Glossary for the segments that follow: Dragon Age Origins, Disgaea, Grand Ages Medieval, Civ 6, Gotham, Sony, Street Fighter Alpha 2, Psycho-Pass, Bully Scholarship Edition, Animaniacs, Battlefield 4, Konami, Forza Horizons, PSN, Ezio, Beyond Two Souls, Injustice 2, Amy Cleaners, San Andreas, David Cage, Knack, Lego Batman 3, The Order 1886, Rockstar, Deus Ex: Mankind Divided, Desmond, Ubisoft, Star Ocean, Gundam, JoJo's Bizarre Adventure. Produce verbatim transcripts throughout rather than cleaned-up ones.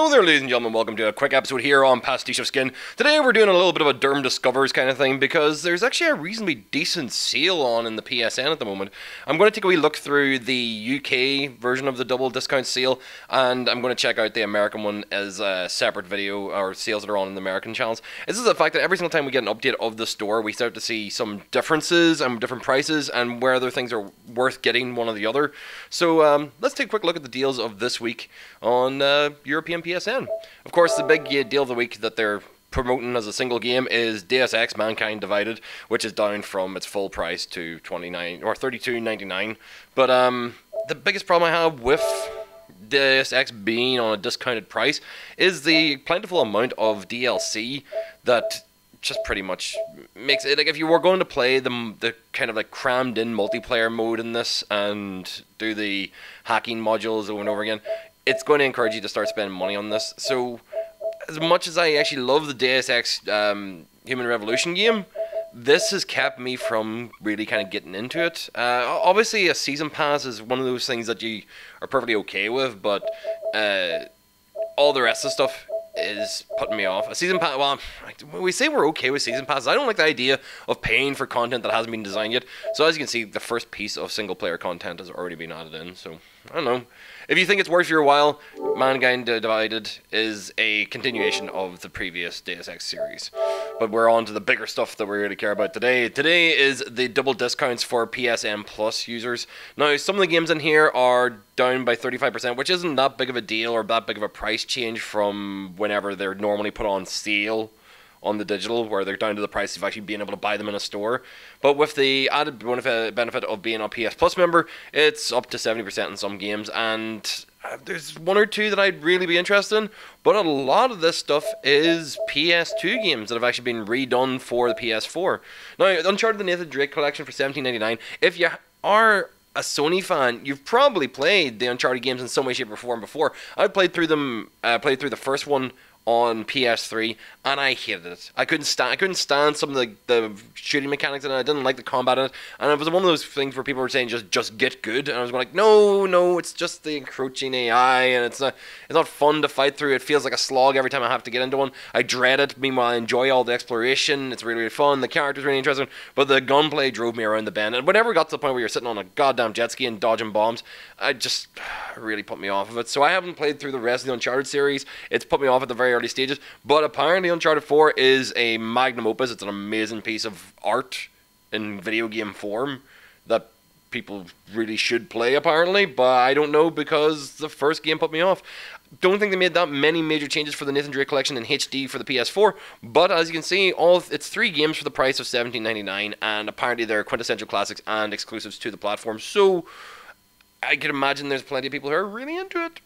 Hello there, ladies and gentlemen, welcome to a quick episode here on Pastiche of Skin. Today we're doing a little bit of a Derm Discovers kind of thing because there's actually a reasonably decent sale on in the P S N at the moment. I'm going to take a wee look through the U K version of the double discount sale, and I'm going to check out the American one as a separate video, or sales that are on in the American channels. This is the fact that every single time we get an update of the store, we start to see some differences and different prices and whether things are worth getting one or the other. So um, let's take a quick look at the deals of this week on uh, European P S N. Of course, the big uh, deal of the week that they're promoting as a single game is Deus Ex: Mankind Divided, which is down from its full price to twenty-nine or thirty-two ninety-nine. But um, the biggest problem I have with Deus Ex being on a discounted price is the plentiful amount of D L C that just pretty much makes it like if you were going to play the the kind of like crammed in multiplayer mode in this and do the hacking modules over and over again. It's going to encourage you to start spending money on this. So, as much as I actually love the Deus Ex um, Human Revolution game, this has kept me from really kind of getting into it. Uh, obviously, a season pass is one of those things that you are perfectly okay with, but uh, all the rest of the stuff is putting me off. A season pass, well, when we say we're okay with season passes, I don't like the idea of paying for content that hasn't been designed yet. So, as you can see, the first piece of single-player content has already been added in, so I don't know. If you think it's worth your while, Mankind Divided is a continuation of the previous Deus Ex series. But we're on to the bigger stuff that we really care about today. Today is the double discounts for P S N Plus users. Now, some of the games in here are down by thirty-five percent, which isn't that big of a deal or that big of a price change from whenever they're normally put on sale on the digital, where they're down to the price of actually being able to buy them in a store. But with the added benefit of being a P S Plus member, it's up to seventy percent in some games, and there's one or two that I'd really be interested in, but a lot of this stuff is P S two games that have actually been redone for the P S four. Now, Uncharted the Nathan Drake Collection for seventeen ninety-nine, if you are a Sony fan, you've probably played the Uncharted games in some way, shape, or form before. I played through them, uh, played through the first one on P S three, and I hated it. I couldn't stand. I couldn't stand some of the the shooting mechanics in it. I didn't like the combat in it, and it was one of those things where people were saying just just get good, and I was going like, no, no, it's just the encroaching A I, and it's not it's not fun to fight through. It feels like a slog every time I have to get into one. I dread it. Meanwhile, I enjoy all the exploration. It's really really fun. The characters really interesting, but the gunplay drove me around the bend. And whenever it got to the point where you're sitting on a goddamn jet ski and dodging bombs, I just really put me off of it. So I haven't played through the rest of the Uncharted series. It's put me off at the very early stages, but apparently Uncharted four is a magnum opus. It's an amazing piece of art in video game form that people really should play apparently, but I don't know because the first game put me off. Don't think they made that many major changes for the Nathan Drake Collection in H D for the P S four, but as you can see, all it's three games for the price of seventeen ninety-nine, and apparently they're quintessential classics and exclusives to the platform, so I can imagine there's plenty of people who are really into it,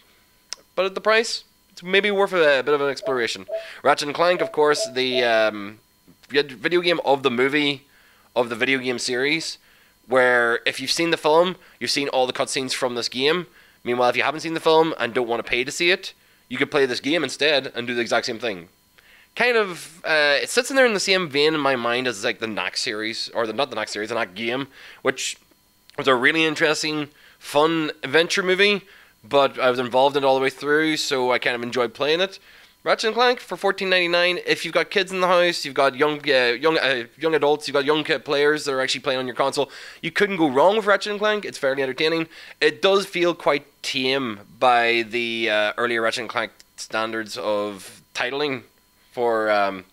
but at the price, it's maybe worth a, a bit of an exploration. Ratchet and Clank, of course, the um, video game of the movie, of the video game series, where if you've seen the film, you've seen all the cutscenes from this game. Meanwhile, if you haven't seen the film and don't want to pay to see it, you could play this game instead and do the exact same thing. Kind of, uh, it sits in there in the same vein in my mind as like the Knack series, or the not the Knack series, the Knack game, which was a really interesting, fun adventure movie. But I was involved in it all the way through, so I kind of enjoyed playing it. Ratchet and Clank for fourteen ninety-nine. If you've got kids in the house, you've got young, uh, young, uh, young adults, you've got young kid players that are actually playing on your console, you couldn't go wrong with Ratchet and Clank. It's fairly entertaining. It does feel quite tame by the uh, earlier Ratchet and Clank standards of titling for um,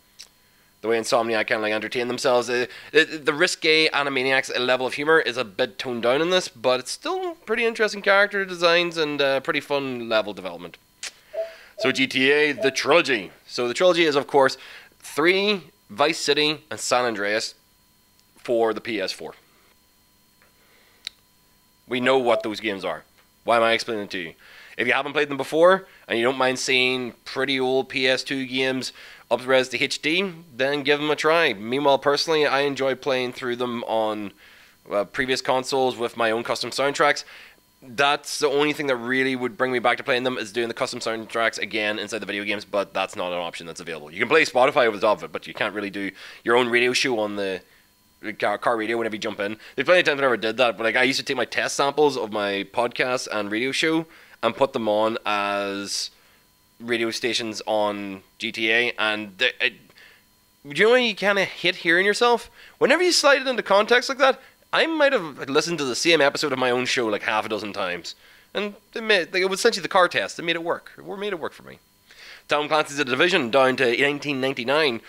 the way Insomniac kind of like entertain themselves. Uh, the, the risque Animaniacs level of humor is a bit toned down in this, but it's still pretty interesting character designs and uh, pretty fun level development. So G T A, the trilogy. So the trilogy is, of course, three, Vice City, and San Andreas for the P S four. We know what those games are. Why am I explaining it to you? If you haven't played them before, and you don't mind seeing pretty old P S two games up-res to H D, then give them a try. Meanwhile, personally, I enjoy playing through them on uh, previous consoles with my own custom soundtracks. That's the only thing that really would bring me back to playing them is doing the custom soundtracks again inside the video games, but that's not an option that's available. You can play Spotify over the top of it, but you can't really do your own radio show on the car, car radio whenever you jump in. There's plenty of times I never did that, but like I used to take my test samples of my podcast and radio show and put them on as radio stations on G T A, and the, it, you know, you kind of hate hearing yourself whenever you slide it into context like that. I might have listened to the same episode of my own show like half a dozen times, and it, made, it was essentially the car test. It made it work. It made it work for me. Tom Clancy's The Division down to nineteen ninety-nine.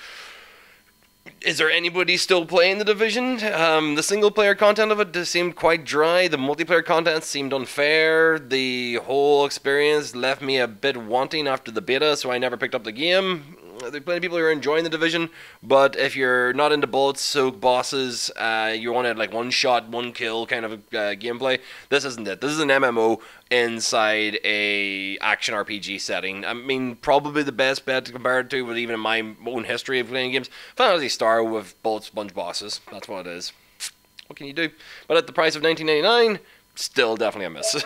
Is there anybody still playing The Division? Um, the single-player content of it seemed quite dry. The multiplayer content seemed unfair. The whole experience left me a bit wanting after the beta, so I never picked up the game. There are plenty of people who are enjoying The Division, but if you're not into bullets, soak bosses, uh, you want to like one-shot, one-kill kind of uh, gameplay, this isn't it. This is an M M O inside a action R P G setting. I mean, probably the best bet to compare it to, but even in my own history of playing games, Fantasy Star with bullets, bunch bosses. That's what it is. What can you do? But at the price of nineteen ninety-nine, still definitely a miss.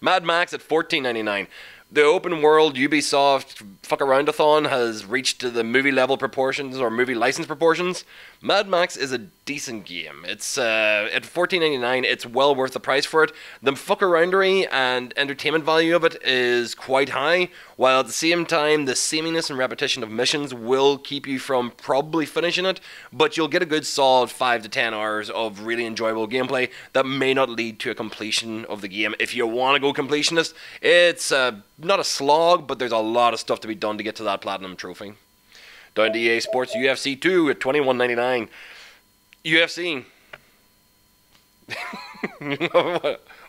Mad Max at fourteen ninety-nine. The open world Ubisoft fuck-around-a-thon has reached to the movie-level proportions or movie-license proportions. Mad Max is a decent game. It's uh, at fourteen ninety-nine, it's well worth the price for it. The fuck-aroundery and entertainment value of it is quite high, while at the same time, the seaminess and repetition of missions will keep you from probably finishing it, but you'll get a good solid five to ten hours of really enjoyable gameplay that may not lead to a completion of the game. If you want to go completionist, it's a... Uh, not a slog, but there's a lot of stuff to be done to get to that platinum trophy. Down to E A Sports U F C two at twenty-one ninety-nine. U F C.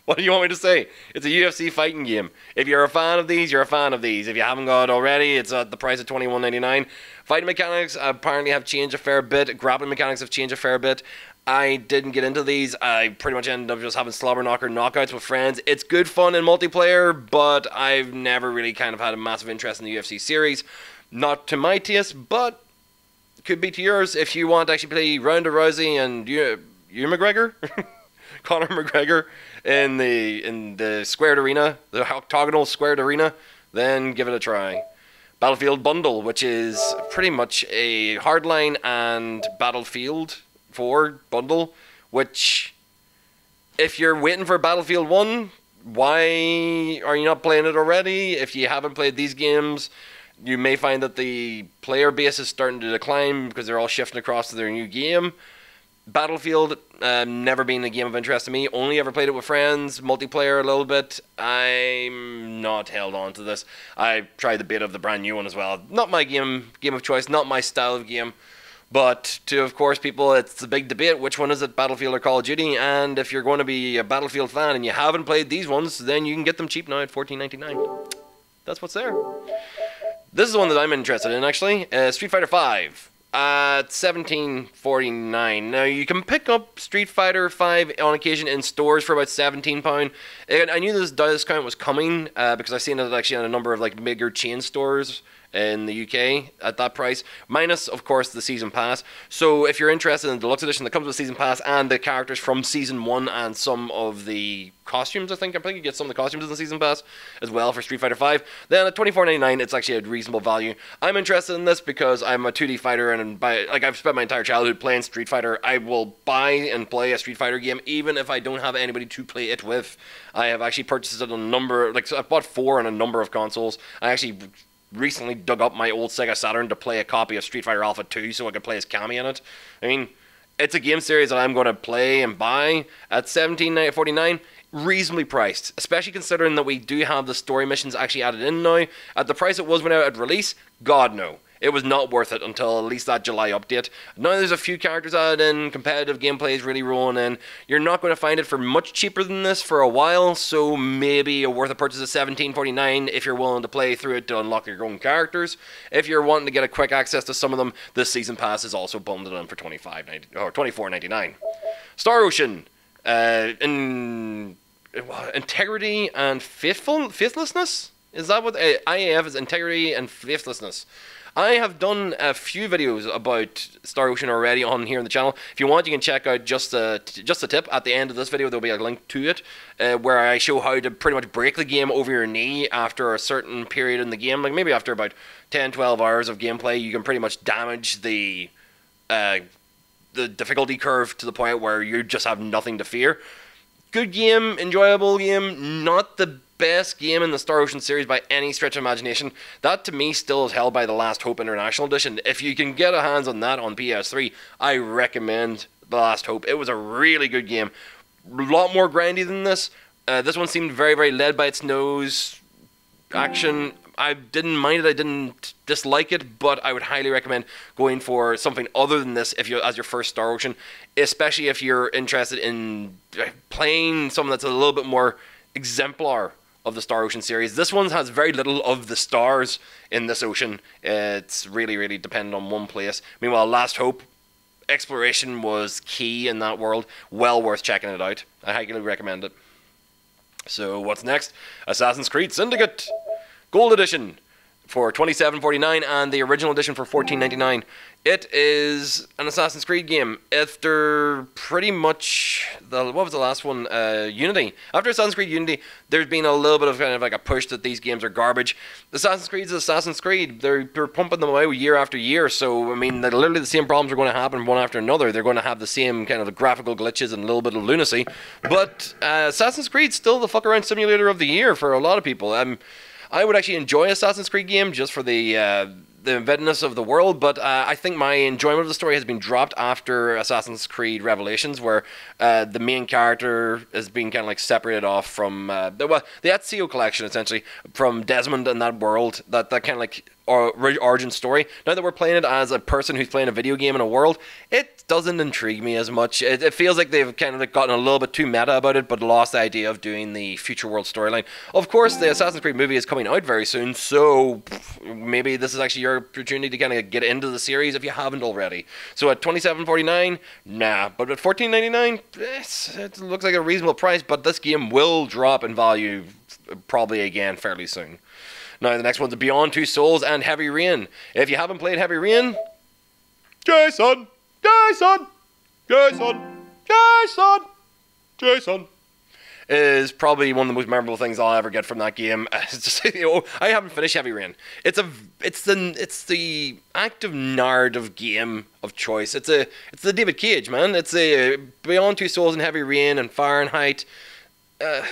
What do you want me to say? It's a U F C fighting game. If you're a fan of these, you're a fan of these. If you haven't got it already, it's at the price of twenty-one ninety-nine. Fighting mechanics apparently have changed a fair bit. Grappling mechanics have changed a fair bit. I didn't get into these. I pretty much ended up just having slobber knocker knockouts with friends. It's good fun in multiplayer, but I've never really kind of had a massive interest in the U F C series. Not to my taste, but could be to yours if you want to actually play Ronda Rousey and you, you McGregor, Conor McGregor in the in the squared arena, the octagonal squared arena. Then give it a try. Battlefield Bundle, which is pretty much a Hardline and Battlefield four bundle, which if you're waiting for Battlefield one, why are you not playing it already? If you haven't played these games, you may find that the player base is starting to decline because they're all shifting across to their new game. Battlefield, uh, never been a game of interest to me. Only ever played it with friends, multiplayer a little bit. I'm not held on to this. I tried the beta of the brand new one as well. Not my game, game of choice, not my style of game. But to, of course, people, it's the big debate, which one is it, Battlefield or Call of Duty? And if you're going to be a Battlefield fan and you haven't played these ones, then you can get them cheap now at fourteen ninety-nine. That's what's there. This is the one that I'm interested in, actually. Uh, Street Fighter V at seventeen forty-nine. Now, you can pick up Street Fighter V on occasion in stores for about seventeen pounds. I knew this discount was coming uh, because I've seen it actually on a number of like bigger chain stores in the U K at that price, minus of course the season pass. So if you're interested in the deluxe edition that comes with season pass and the characters from season one and some of the costumes, I think I think you get some of the costumes in the season pass as well for Street Fighter V, then at twenty-four ninety-nine it's actually a reasonable value. I'm interested in this because I'm a two D fighter, and by like I've spent my entire childhood playing Street Fighter. I will buy and play a Street Fighter game even if I don't have anybody to play it with. I have actually purchased it on a number, like I bought four on a number of consoles. I actually recently dug up my old Sega Saturn to play a copy of Street Fighter Alpha two so I could play as Cammy in it. I mean, it's a game series that I'm going to play and buy at seventeen forty-nine, reasonably priced, especially considering that we do have the story missions actually added in now. At the price it was when it at release, God no. It was not worth it until at least that July update. Now there's a few characters added in, competitive gameplay is really rolling in. You're not going to find it for much cheaper than this for a while, so maybe worth a purchase of seventeen forty-nine if you're willing to play through it to unlock your own characters. If you're wanting to get a quick access to some of them, this season pass is also bundled in for twenty-five ninety or twenty-four ninety-nine. Star Ocean, uh, in, Integrity and Faithful, Faithlessness? Is that what uh, I A F is? Integrity and Faithlessness. I have done a few videos about Star Ocean already on here on the channel. If you want, you can check out just a, just a tip. At the end of this video, there'll be a link to it, uh, where I show how to pretty much break the game over your knee after a certain period in the game. Like maybe after about ten, twelve hours of gameplay, you can pretty much damage the, uh, the difficulty curve to the point where you just have nothing to fear. Good game, enjoyable game, not the best game in the Star Ocean series by any stretch of imagination. That to me still is held by The Last Hope International Edition. If you can get a hands on that on P S three, I recommend The Last Hope. It was a really good game. A lot more grindy than this. Uh, this one seemed very, very led by its nose action. I didn't mind it, I didn't dislike it, but I would highly recommend going for something other than this if you as your first Star Ocean, especially if you're interested in playing something that's a little bit more exemplar of the Star Ocean series. This one has very little of the stars in this ocean. It's really, really dependent on one place. Meanwhile, Last Hope, exploration was key in that world. Well worth checking it out. I highly recommend it. So what's next? Assassin's Creed Syndicate Gold Edition for twenty-seven forty-nine and the original edition for fourteen ninety-nine. It is an Assassin's Creed game. After pretty much the what was the last one? Uh, Unity. After Assassin's Creed Unity, there's been a little bit of kind of like a push that these games are garbage. Assassin's Creed's Assassin's Creed. They're they're pumping them away year after year. So I mean, they're literally the same problems are going to happen one after another. They're going to have the same kind of graphical glitches and a little bit of lunacy. But uh, Assassin's Creed's still the fuck around simulator of the year for a lot of people. Um, I would actually enjoy an Assassin's Creed game just for the uh, the inventiveness of the world, but uh, I think my enjoyment of the story has been dropped after Assassin's Creed Revelations, where uh, the main character is being kind of like separated off from uh, the well, the Ezio collection, essentially, from Desmond and that world, that, that kind of like origin story. Now that we're playing it as a person who's playing a video game in a world, it doesn't intrigue me as much. It, it feels like they've kind of like gotten a little bit too meta about it, but lost the idea of doing the future world storyline. Of course, the Assassin's Creed movie is coming out very soon, so maybe this is actually your opportunity to kind of get into the series if you haven't already. So at twenty-seven forty-nine, nah, but at fourteen ninety-nine, it looks like a reasonable price, but this game will drop in value probably again fairly soon. Now, the next one's Beyond Two Souls and Heavy Rain. If you haven't played Heavy Rain, Jason, Jason, Jason, Jason, Jason, is probably one of the most memorable things I'll ever get from that game. It's just, you know, I haven't finished Heavy Rain. It's a, it's the, it's the active narrative game of choice. It's a, it's the David Cage, man. It's a Beyond Two Souls and Heavy Rain and Fahrenheit. Uh,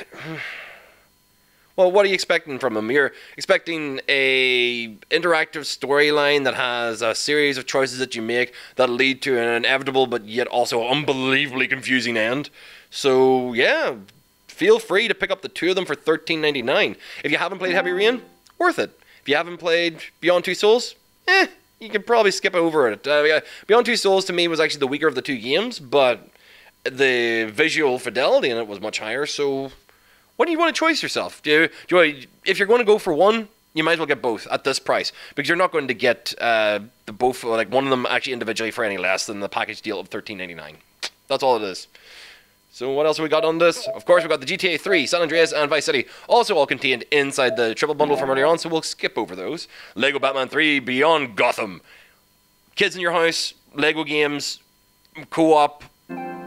Well, what are you expecting from them? You're expecting a interactive storyline that has a series of choices that you make that lead to an inevitable but yet also unbelievably confusing end. So, yeah, feel free to pick up the two of them for thirteen ninety-nine. If you haven't played Heavy Rain, worth it. If you haven't played Beyond Two Souls, eh, you can probably skip over it. Uh, yeah, Beyond Two Souls, to me, was actually the weaker of the two games, but the visual fidelity in it was much higher, so... What do you want to choice yourself? Do you, do you, if you're going to go for one, you might as well get both at this price, because you're not going to get uh, the both like one of them actually individually for any less than the package deal of thirteen ninety-nine. That's all it is. So what else have we got on this? Of course, we've got the G T A three, San Andreas, and Vice City, also all contained inside the triple bundle from earlier on, so we'll skip over those. Lego Batman three, Beyond Gotham. Kids in your house, Lego games, co-op.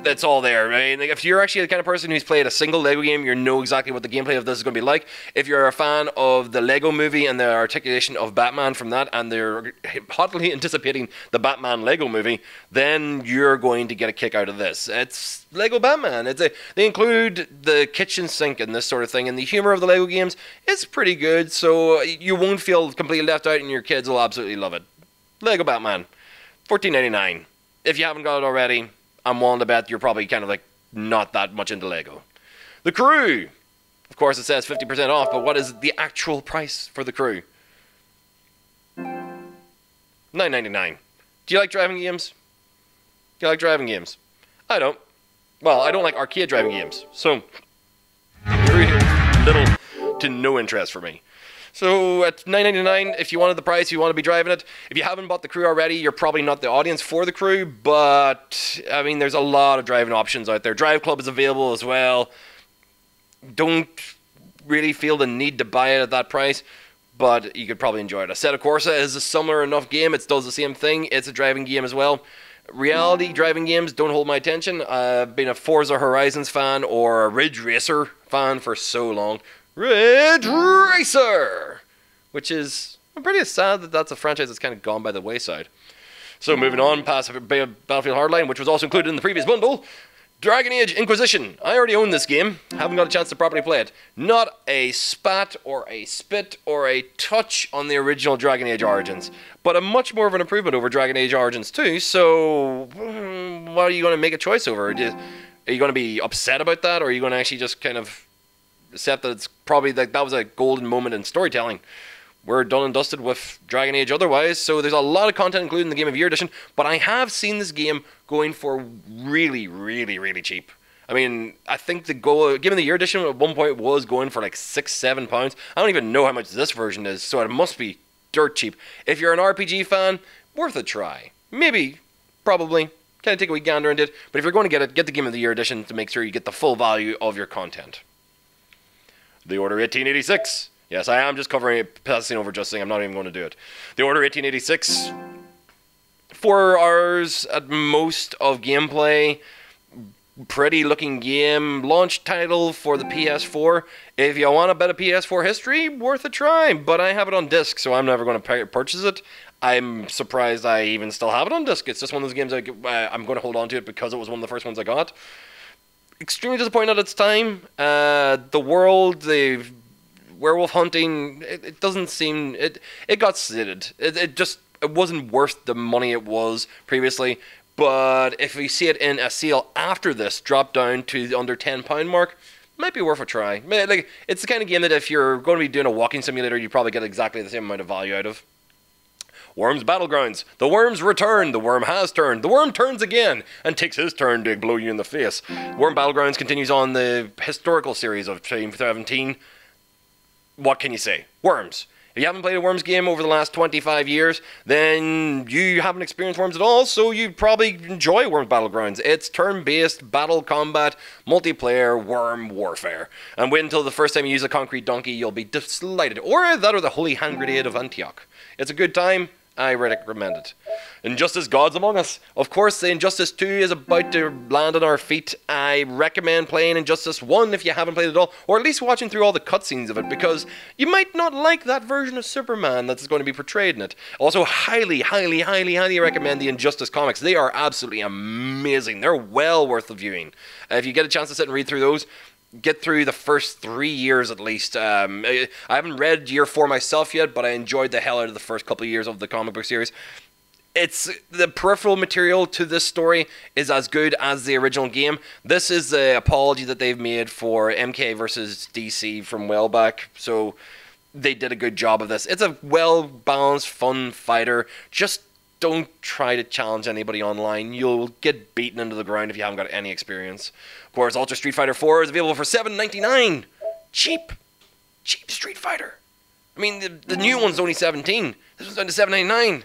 That's all there, right? Like, if you're actually the kind of person who's played a single Lego game, you know exactly what the gameplay of this is going to be like. If you're a fan of the Lego movie and the articulation of Batman from that, and they're hotly anticipating the Batman Lego movie, then you're going to get a kick out of this. It's Lego Batman. It's a, they include the kitchen sink and this sort of thing, and the humor of the Lego games is pretty good, so you won't feel completely left out, and your kids will absolutely love it. Lego Batman, fourteen ninety-nine. If you haven't got it already, I'm willing to bet you're probably kind of like not that much into Lego. The Crew! Of course it says fifty percent off, but what is the actual price for The Crew? nine ninety-nine. Do you like driving games? Do you like driving games? I don't. Well, I don't like arcade driving games, so very little to no interest for me. So at nine ninety-nine, if you wanted the price, you want to be driving it. If you haven't bought The Crew already, you're probably not the audience for The Crew, but, I mean, there's a lot of driving options out there. Drive Club is available as well. Don't really feel the need to buy it at that price, but you could probably enjoy it. A Set of Corsa is a similar enough game. It does the same thing. It's a driving game as well. Reality driving games don't hold my attention. I've been a Forza Horizons fan or a Ridge Racer fan for so long. Ridge Racer, which is, I'm pretty sad that that's a franchise that's kind of gone by the wayside. So moving on past Battlefield Hardline, which was also included in the previous bundle, Dragon Age Inquisition. I already own this game. Haven't got a chance to properly play it. Not a spat or a spit or a touch on the original Dragon Age Origins, but a much more of an improvement over Dragon Age Origins two, so what are you going to make a choice over? Are you going to be upset about that, or are you going to actually just kind of accept that it's probably like that was a golden moment in storytelling? We're done and dusted with Dragon Age otherwise, so there's a lot of content included in the Game of the Year edition, but I have seen this game going for really, really, really cheap. I mean, I think the goal, Game of the Year edition at one point was going for like six, seven pounds. I don't even know how much this version is, so it must be dirt cheap. If you're an R P G fan, worth a try. Maybe, probably, kind of take a wee gander into it, but if you're going to get it, get the Game of the Year edition to make sure you get the full value of your content. The Order eighteen eighty-six. Yes, I am just covering it, passing over just saying I'm not even going to do it. The Order eighteen eighty-six. Four hours at most of gameplay. Pretty looking game. Launch title for the P S four. If you want a bit of P S four history, worth a try. But I have it on disc, so I'm never going to purchase it. I'm surprised I even still have it on disc. It's just one of those games I, I'm going to hold on to it because it was one of the first ones I got. Extremely disappointed at its time. Uh, the world, they've... werewolf hunting, it, it doesn't seem, it it got sedated. It, it just, it wasn't worth the money it was previously, but if you see it in a sale after this, drop down to the under ten pound mark, might be worth a try. Like, it's the kind of game that if you're going to be doing a walking simulator, you probably get exactly the same amount of value out of. Worms Battlegrounds. The Worms return. The Worm has turned. The Worm turns again and takes his turn to blow you in the face. Worm Battlegrounds continues on the historical series of twenty seventeen. What can you say? Worms. If you haven't played a Worms game over the last twenty-five years, then you haven't experienced Worms at all, so you probably enjoy Worms Battlegrounds. It's turn-based battle combat, multiplayer, worm warfare. And wait until the first time you use a concrete donkey, you'll be delighted. Or that or the Holy Hand Grenade of Antioch. It's a good time. I recommend it. Injustice Gods Among Us. Of course, the Injustice two is about to land on our feet. I recommend playing Injustice one if you haven't played it at all, or at least watching through all the cutscenes of it, because you might not like that version of Superman that's going to be portrayed in it. Also, highly, highly, highly, highly recommend the Injustice comics. They are absolutely amazing. They're well worth the viewing. Uh, if you get a chance to sit and read through those, get through the first three years at least. Um, I haven't read year four myself yet, but I enjoyed the hell out of the first couple of years of the comic book series. It's the peripheral material to this story is as good as the original game. This is the apology that they've made for M K versus D C from well back, so they did a good job of this. It's a well-balanced, fun fighter. Just don't try to challenge anybody online. You'll get beaten into the ground if you haven't got any experience. Of course, Ultra Street Fighter four is available for seven ninety-nine. Cheap. Cheap Street Fighter. I mean, the, the new one's only seventeen. This one's down to seven ninety-nine.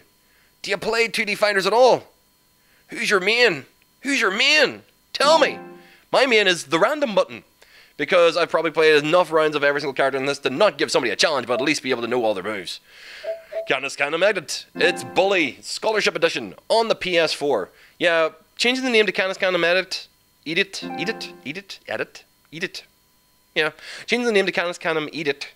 Do you play two D fighters at all? Who's your man? Who's your man? Tell me. My man is the random button, because I've probably played enough rounds of every single character in this to not give somebody a challenge, but at least be able to know all their moves. Canis Canem Edit. It's Bully Scholarship Edition on the P S four. Yeah, changing the name to Canis Canem Edit. Eat it, eat it, eat it, edit, eat it. Yeah, changing the name to Canis Canem Eat It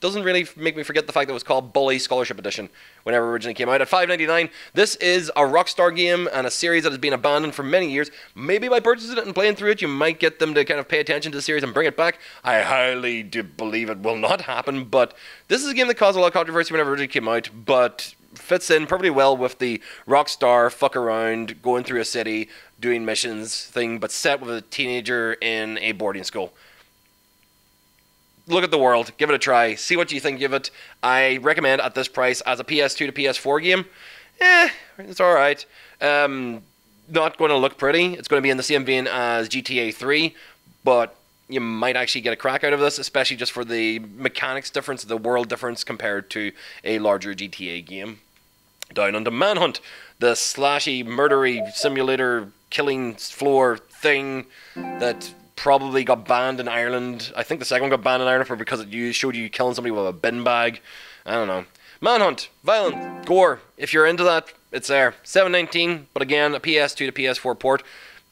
doesn't really make me forget the fact that it was called Bully Scholarship Edition whenever it originally came out at five ninety-nine. This is a Rockstar game and a series that has been abandoned for many years. Maybe by purchasing it and playing through it, you might get them to kind of pay attention to the series and bring it back. I highly do believe it will not happen, but this is a game that caused a lot of controversy whenever it originally came out, but fits in perfectly well with the Rockstar fuck around, going through a city, doing missions thing, but set with a teenager in a boarding school. Look at the world, give it a try, see what you think of it. I recommend at this price as a P S two to P S four game. Eh, it's alright. Um, not going to look pretty. It's going to be in the same vein as G T A three, but you might actually get a crack out of this, especially just for the mechanics difference, the world difference compared to a larger G T A game. Down onto Manhunt, the slashy, murdery, simulator, killing floor thing that probably got banned in Ireland. I think the second one got banned in Ireland for because it showed you killing somebody with a bin bag. I don't know. Manhunt. Violent. Gore. If you're into that, it's there. seven nineteen, but again, a P S two to P S four port.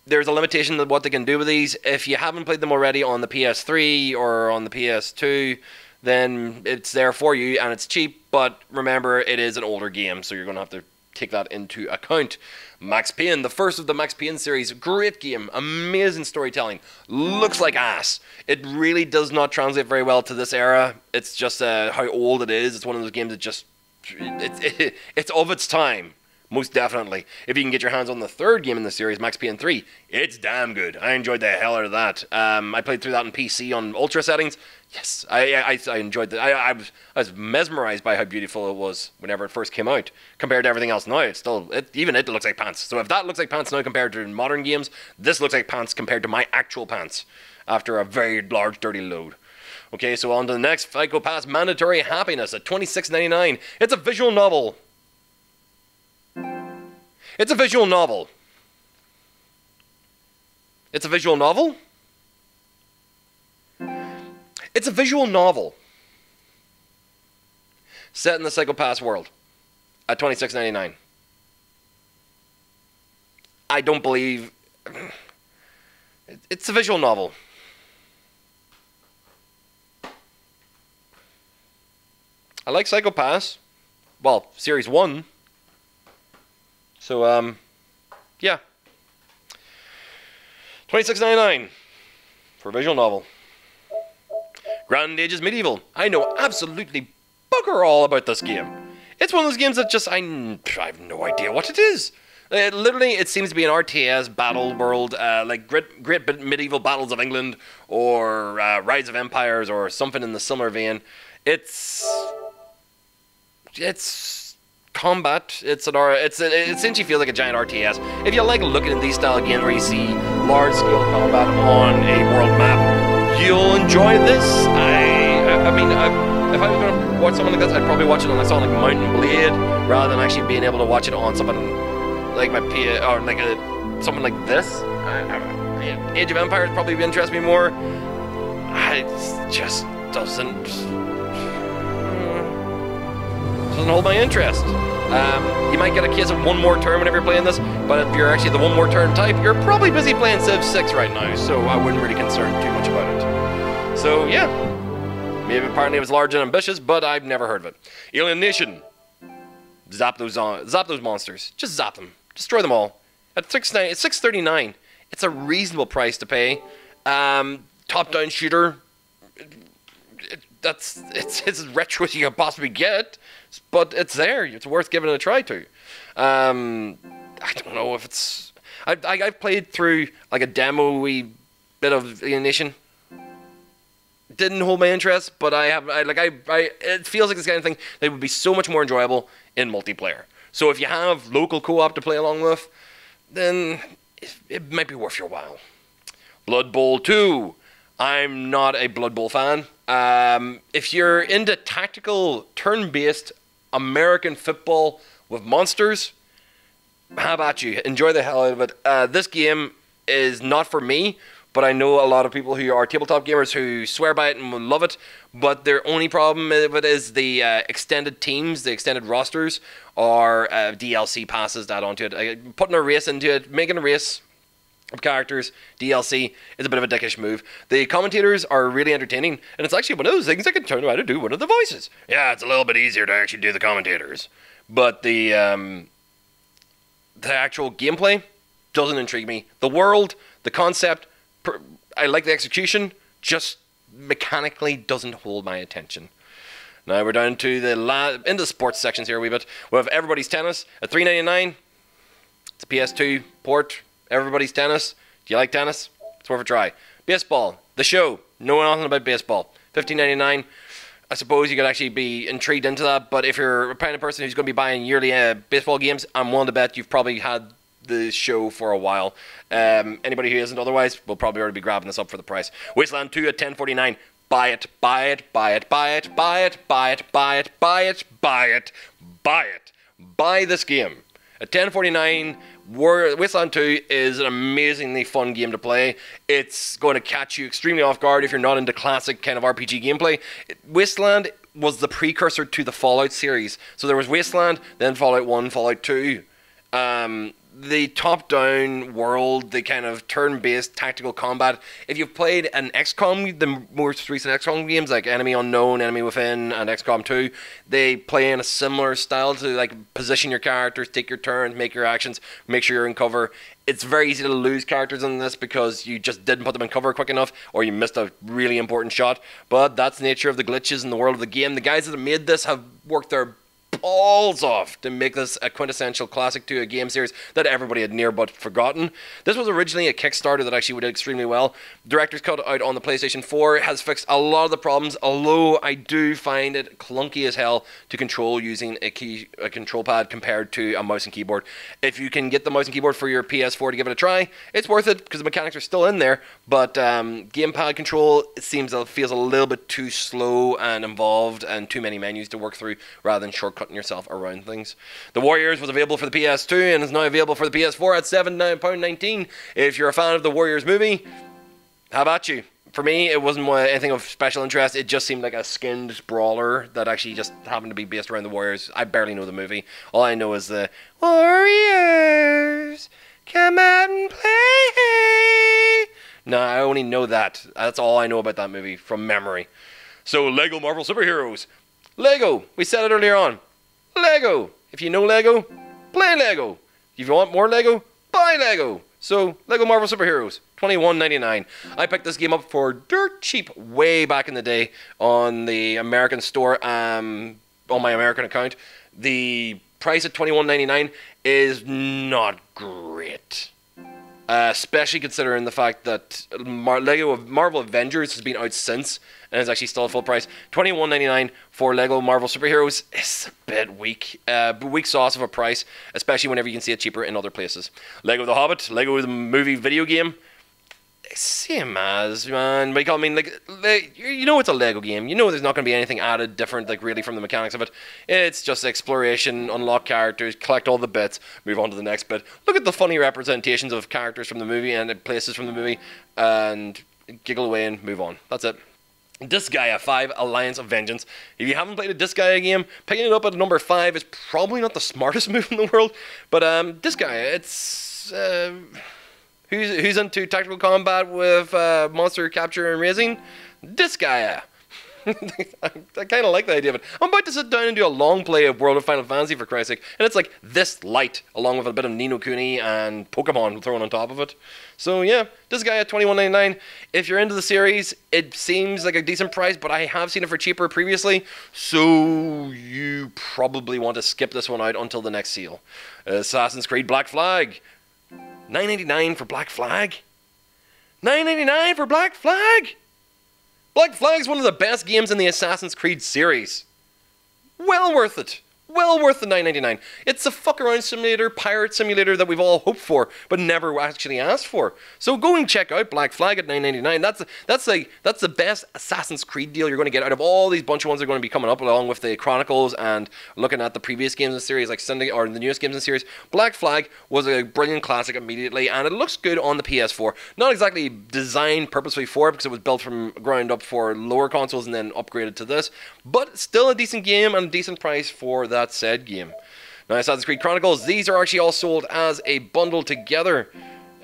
There's a limitation to what they can do with these. If you haven't played them already on the P S three or on the P S two, then it's there for you and it's cheap, but remember, it is an older game, so you're going to have to take that into account. Max Payne, the first of the Max Payne series, great game, amazing storytelling, looks like ass. It really does not translate very well to this era. It's just uh, how old it is. It's one of those games that just, it, it, it's of its time. Most definitely. If you can get your hands on the third game in the series, Max Payne three, it's damn good. I enjoyed the hell out of that. Um, I played through that on P C on ultra settings. Yes, I I, I enjoyed that. I, I was I was mesmerized by how beautiful it was whenever it first came out. Compared to everything else now, it's still it, even it looks like pants. So if that looks like pants now compared to modern games, this looks like pants compared to my actual pants after a very large dirty load. Okay, so on to the next, Psycho-Pass Mandatory Happiness at twenty-six ninety-nine. It's a visual novel. It's a visual novel. It's a visual novel? It's a visual novel. Set in the Psycho-Pass world. At twenty-six ninety-nine. I don't believe... It's a visual novel. I like Psycho-Pass. Well, Series one. So, um, yeah. twenty-six ninety-nine for a visual novel. Grand Ages Medieval. I know absolutely bugger all about this game. It's one of those games that just, I, I have no idea what it is. It literally, it seems to be an R T S battle world, uh, like Great, Great Medieval Battles of England, or uh, Rise of Empires, or something in the similar vein. It's... It's... combat. It's an R. It's an, it essentially feels like a giant R T S. If you like looking at these style games where you see large scale combat on a world map, you'll enjoy this. I. I, I mean, I, if I was going to watch something like this, I'd probably watch it on like something like Mountain Blade rather than actually being able to watch it on something like my P or like a something like this. I, I, Age of Empires probably would interest me more. It just doesn't. Doesn't hold my interest. Um, you might get a case of one more turn whenever you're playing this, but if you're actually the one more turn type, you're probably busy playing Civ six right now, so I wouldn't really concern too much about it. So, yeah. Maybe apparently it was large and ambitious, but I've never heard of it. Alien Nation. Zap those, on, zap those monsters. Just zap them. Destroy them all. At six thirty-nine, it's a reasonable price to pay. Um, top-down shooter. That's it's as retro as you can possibly get, but it's there. It's worth giving it a try to. Um, I don't know if it's. I, I I've played through like a demo-y bit of Alien Nation. Didn't hold my interest, but I have. I like. I, I. It feels like this kind of thing that would be so much more enjoyable in multiplayer. So if you have local co-op to play along with, then it, it might be worth your while. Blood Bowl two. I'm not a Blood Bowl fan. Um, if you're into tactical, turn-based American football with monsters, how about you? Enjoy the hell out of it. Uh, this game is not for me, but I know a lot of people who are tabletop gamers who swear by it and will love it, but their only problem with it is the uh, extended teams, the extended rosters, or uh, D L C passes that onto it. Uh, putting a race into it, making a race... characters, D L C, is a bit of a dickish move. The commentators are really entertaining, and it's actually one of those things I can turn around and do one of the voices. Yeah, it's a little bit easier to actually do the commentators. But the, um, the actual gameplay doesn't intrigue me. The world, the concept, per, I like the execution, just mechanically doesn't hold my attention. Now we're down to the la into the sports sections here a wee bit. We have Everybody's Tennis at three ninety-nine. It's a P S two port. Everybody's Tennis. Do you like tennis? It's worth a try. Baseball. The Show. Know nothing about baseball. fifteen ninety-nine. I suppose you could actually be intrigued into that, but if you're a kind of person who's going to be buying yearly uh, baseball games, I'm willing to bet you've probably had The Show for a while. Um, anybody who isn't otherwise will probably already be grabbing this up for the price. Wasteland two at ten forty-nine. Buy it. Buy it. Buy it. Buy it. Buy it. Buy it. Buy it. Buy it. Buy it. Buy it. Buy this game. At ten forty-nine, Wasteland two is an amazingly fun game to play. It's going to catch you extremely off guard if you're not into classic kind of R P G gameplay. Wasteland was the precursor to the Fallout series. So there was Wasteland, then Fallout one, Fallout two. Um, the top-down world, the kind of turn-based tactical combat. If you've played an X COM, the most recent X COM games, like Enemy Unknown, Enemy Within, and X COM two, they play in a similar style to, like, position your characters, take your turns, make your actions, make sure you're in cover. It's very easy to lose characters in this because you just didn't put them in cover quick enough, or you missed a really important shot. But that's the nature of the glitches in the world of the game. The guys that have made this have worked their balls off to make this a quintessential classic to a game series that everybody had near but forgotten. This was originally a Kickstarter that actually did extremely well. Director's Cut out on the PlayStation four has fixed a lot of the problems, although I do find it clunky as hell to control using a key a control pad compared to a mouse and keyboard. If you can get the mouse and keyboard for your P S four to give it a try, it's worth it because the mechanics are still in there, but um, gamepad control, it seems, it feels a little bit too slow and involved and too many menus to work through rather than shortcuts yourself around things. The Warriors was available for the P S two and is now available for the P S four at seven pounds nineteen. If you're a fan of the Warriors movie, how about you? For me, it wasn't anything of special interest. It just seemed like a skinned brawler that actually just happened to be based around the Warriors. I barely know the movie. All I know is the Warriors, come out and play. No, I only know that. That's all I know about that movie from memory. So, Lego Marvel Superheroes. Lego, we said it earlier on. Lego. If you know Lego, play Lego. If you want more Lego, buy Lego. So, Lego Marvel Superheroes, twenty-one ninety-nine. I picked this game up for dirt cheap way back in the day on the American store, um, on my American account. The price at twenty-one ninety-nine is not great. Uh, especially considering the fact that Mar Lego Marvel Avengers has been out since and is actually still at full price. twenty-one ninety-nine for Lego Marvel Superheroes is a bit weak. Uh, weak sauce of a price, especially whenever you can see it cheaper in other places. Lego The Hobbit, Lego the movie video game. Same as, man. I mean, like, like, you know it's a Lego game. You know there's not going to be anything added different, like, really, from the mechanics of it. It's just exploration, unlock characters, collect all the bits, move on to the next bit. Look at the funny representations of characters from the movie and places from the movie, and giggle away and move on. That's it. Disgaea five, Alliance of Vengeance. If you haven't played a Disgaea game, picking it up at number five is probably not the smartest move in the world. But, um, Disgaea, it's, uh... Who's, who's into tactical combat with uh, monster capture and raising? Disgaea. I, I kind of like the idea of it. I'm about to sit down and do a long play of World of Final Fantasy, for Christ's sake. And it's like this light, along with a bit of Ni no Kuni and Pokemon thrown on top of it. So yeah, Disgaea twenty-one ninety-nine. If you're into the series, it seems like a decent price, but I have seen it for cheaper previously. So you probably want to skip this one out until the next sale. Assassin's Creed Black Flag. nine ninety-nine for Black Flag? nine ninety-nine for Black Flag? Black Flag's one of the best games in the Assassin's Creed series. Well worth it. Well worth the nine ninety-nine. It's the fuck-around simulator, pirate simulator that we've all hoped for, but never actually asked for. So go and check out Black Flag at nine ninety-nine. That's that's like that's the best Assassin's Creed deal you're going to get out of all these bunch of ones that are going to be coming up, along with the Chronicles and looking at the previous games in the series, like Syndicate, or the newest games in the series. Black Flag was a brilliant classic immediately, and it looks good on the P S four. Not exactly designed purposely for it, because it was built from ground up for lower consoles and then upgraded to this, but still a decent game and a decent price for that said game. Now, Assassin's Creed Chronicles, these are actually all sold as a bundle together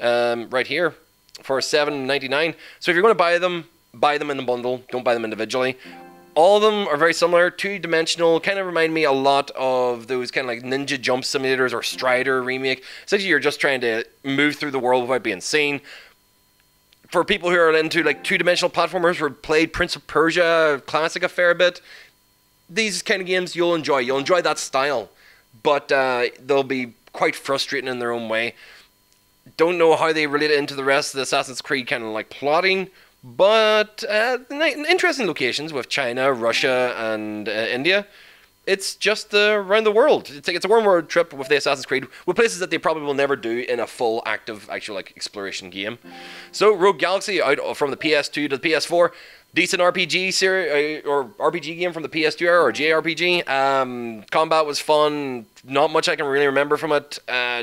um, right here for seven ninety-nine. So if you're going to buy them, buy them in the bundle. Don't buy them individually. All of them are very similar, two-dimensional, kind of remind me a lot of those kind of like Ninja Jump Simulators or Strider Remake. Essentially, you're just trying to move through the world without being seen. For people who are into like two-dimensional platformers who played Prince of Persia Classic a fair bit, these kind of games you'll enjoy. You'll enjoy that style, but uh, they'll be quite frustrating in their own way. Don't know how they relate into the rest of the Assassin's Creed kind of like plotting, but uh, interesting locations with China, Russia, and uh, India. It's just uh, around the world. It's, like, it's a one world trip with the Assassin's Creed, with places that they probably will never do in a full active actual like exploration game. So Rogue Galaxy out from the P S two to the P S four. Decent R P G series or R P G game from the P S two era, or J R P G. Um, combat was fun. Not much I can really remember from it. Uh,